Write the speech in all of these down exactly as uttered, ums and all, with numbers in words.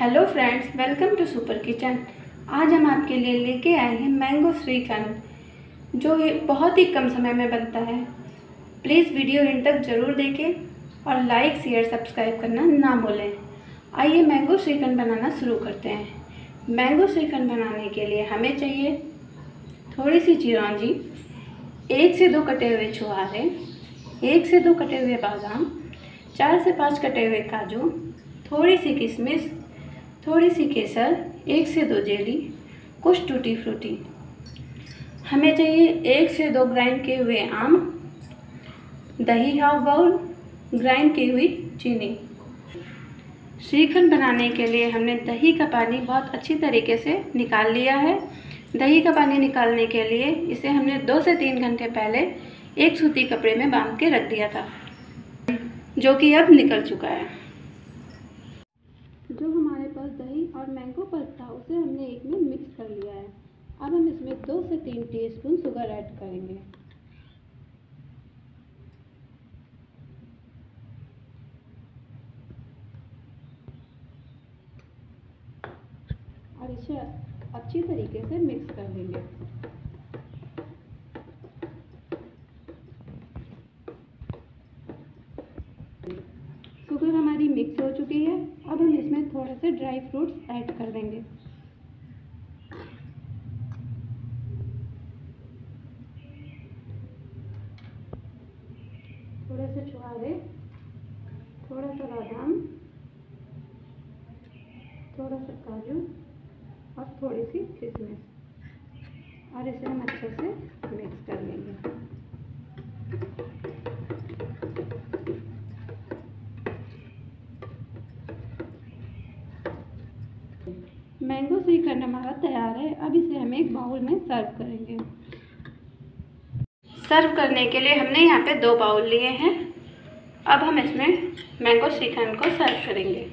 Hello friends, welcome to super kitchen. आज हम आपके लिए लेके आए हैं मैंगो श्रीखंड, जो ये बहुत ही कम समय में बनता है। प्लीज़ वीडियो एंड तक ज़रूर देखें और लाइक शेयर सब्सक्राइब करना ना भूलें। आइए मैंगो श्रीखंड बनाना शुरू करते हैं। मैंगो श्रीखंड बनाने के लिए हमें चाहिए थोड़ी सी चिरौंजी, एक से दो कटे हुए छुहारे, एक से दो कटे हुए बादाम, चार से पाँच कटे हुए काजू, थोड़ी सी किशमिश, थोड़ी सी केसर, एक से दो जेली, कुछ टूटी फ्रूटी। हमें चाहिए एक से दो ग्राइंड किए हुए आम, दही हाफ बाउल, ग्राइंड की हुई चीनी। श्रीखंड बनाने के लिए हमने दही का पानी बहुत अच्छी तरीके से निकाल लिया है। दही का पानी निकालने के लिए इसे हमने दो से तीन घंटे पहले एक सूती कपड़े में बांध के रख दिया था, जो कि अब निकल चुका है। जो हमारे पास दही और मैंगो पल्प था उसे हमने एक में मिक्स कर लिया है। अब हम इसमें दो से तीन टीस्पून शुगर ऐड करेंगे। और इसे अच्छी तरीके से मिक्स कर लेंगे। शुगर हमारी मिक्स हो चुकी है। अब हम इसमें थोड़े से ड्राई फ्रूट्स ऐड कर देंगे। थोड़े से छुहारे, थोड़ा सा बादाम, थोड़ा सा काजू और थोड़ी सी किशमिश, और इसे हम अच्छे से मिक्स कर लेंगे। मैंगो श्रीखंड हमारा तैयार है। अब इसे हम एक बाउल में सर्व करेंगे। सर्व करने के लिए हमने यहाँ पे दो बाउल लिए हैं। अब हम इसमें मैंगो श्रीखंड को सर्व करेंगे।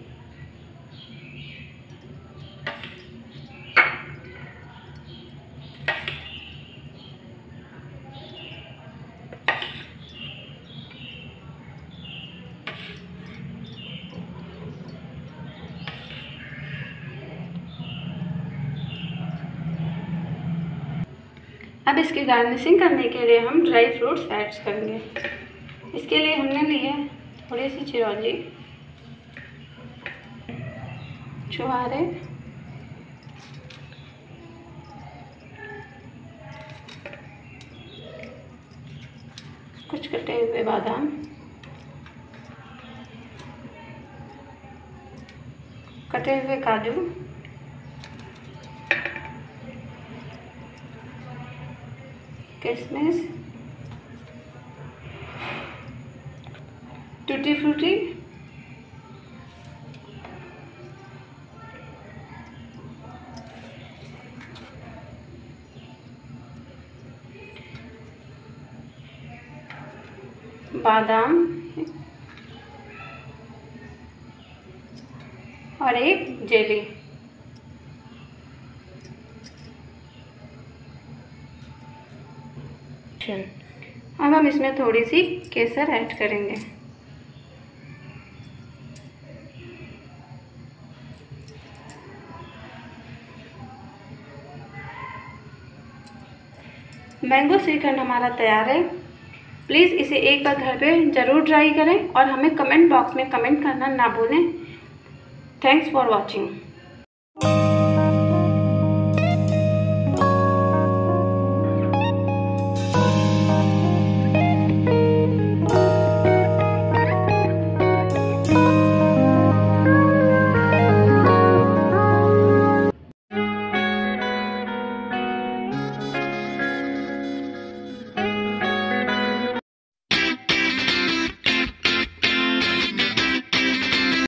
अब इसकी गार्निशिंग करने के लिए हम ड्राई फ्रूट्स ऐड करेंगे। इसके लिए हमने लिए थोड़ी सी चिरौंजी, छुहारे, कुछ कटे हुए बादाम, कटे हुए काजू, किशमिश, टूटी फ्रूटी, बादाम और एक जेली। अब हम इसमें थोड़ी सी केसर ऐड करेंगे। मैंगो श्रीखंड हमारा तैयार है। प्लीज़ इसे एक बार घर पे ज़रूर ट्राई करें और हमें कमेंट बॉक्स में कमेंट करना ना भूलें। Thanks for watching.